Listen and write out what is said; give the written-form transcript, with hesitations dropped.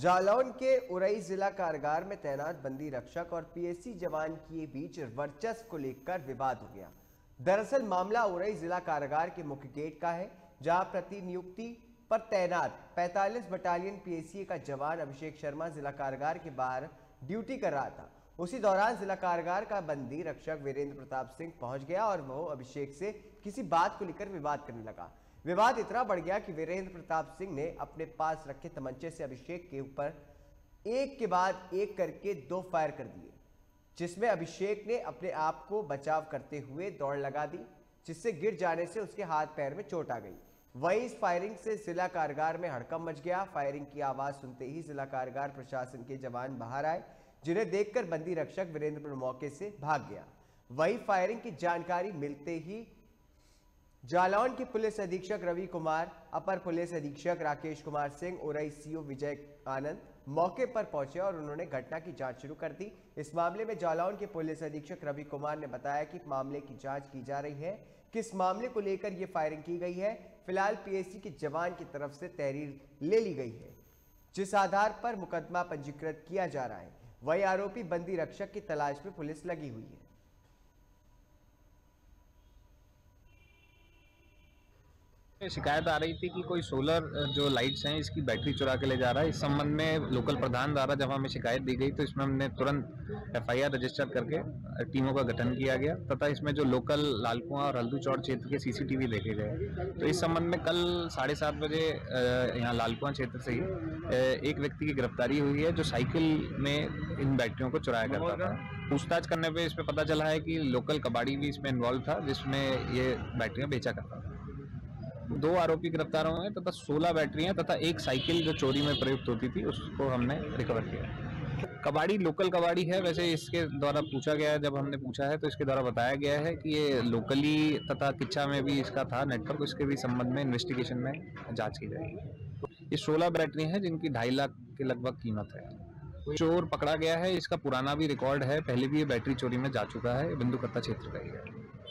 जालौन के उरई जिला कारागार में तैनात बंदी रक्षक और पीएससी जवान के बीच वर्चस्व को लेकर विवाद हो गया। दरअसल मामला उरई जिला कारागार के मुख्य गेट का है, जहां प्रतिनियुक्ति पर तैनात 45 बटालियन पीएससी का जवान अभिषेक शर्मा जिला कारागार के बाहर ड्यूटी कर रहा था। उसी दौरान जिला कारागार का बंदी रक्षक वीरेंद्र प्रताप सिंह पहुंच गया और वो अभिषेक से किसी बात को लेकर विवाद करने लगा। विवाद इतना बढ़ गया कि वीरेंद्र प्रताप सिंह ने अपने पास रखे तमंचे से अभिषेक के ऊपर एक के बाद एक करके 2 फायर कर दिए, जिसमें अभिषेक ने अपने आप को बचाव करते हुए दौड़ लगा दी, जिससे गिर जाने से उसके हाथ पैर में चोट आ गई। वहीं इस फायरिंग से जिला कारागार में हड़कंप मच गया। फायरिंग की आवाज सुनते ही जिला कारागार प्रशासन के जवान बाहर आए, जिन्हें देखकर बंदी रक्षक वीरेंद्र मौके से भाग गया। वहीं फायरिंग की जानकारी मिलते ही जालौन के पुलिस अधीक्षक रवि कुमार, अपर पुलिस अधीक्षक राकेश कुमार सिंह, उरई सीओ विजय आनंद मौके पर पहुंचे और उन्होंने घटना की जांच शुरू कर दी। इस मामले में जालौन के पुलिस अधीक्षक रवि कुमार ने बताया कि मामले की जांच की जा रही है, किस मामले को लेकर ये फायरिंग की गई है। फिलहाल पीएससी के जवान की तरफ से तहरीर ले ली गई है, जिस आधार पर मुकदमा पंजीकृत किया जा रहा है। वही आरोपी बंदी रक्षक की तलाश में पुलिस लगी हुई है। शिकायत आ रही थी कि कोई सोलर जो लाइट्स हैं इसकी बैटरी चुरा के ले जा रहा है। इस संबंध में लोकल प्रधान द्वारा जब हमें शिकायत दी गई तो इसमें हमने तुरंत एफआईआर रजिस्टर करके टीमों का गठन किया गया तथा इसमें जो लोकल लालकुआ और हल्दू चौड़ क्षेत्र के सीसीटीवी देखे गए। तो इस संबंध में कल 7:30 बजे यहाँ लालकुआ क्षेत्र से ही एक व्यक्ति की गिरफ्तारी हुई है, जो साइकिल में इन बैटरियों को चुराया करता था। पूछताछ करने पर इसमें पता चला है कि लोकल कबाड़ी भी इसमें इन्वॉल्व था, जिसमें ये बैटरियाँ बेचा करता था। 2 आरोपी गिरफ्तार हुए हैं तथा 16 बैटरियां तथा एक साइकिल जो चोरी में प्रयुक्त होती थी उसको हमने रिकवर किया। कबाड़ी लोकल कबाड़ी है, वैसे इसके द्वारा पूछा गया है, जब हमने पूछा है तो इसके द्वारा बताया गया है कि ये लोकली तथा किच्छा में भी इसका था नेटवर्क। उसके भी संबंध में इन्वेस्टिगेशन में जाँच की जाएगी। ये 16 बैटरी हैं जिनकी 2.5 लाख के लगभग कीमत है। चोर पकड़ा गया है, इसका पुराना भी रिकॉर्ड है, पहले भी ये बैटरी चोरी में जा चुका है। बिंदुकत्ता क्षेत्र का ही है।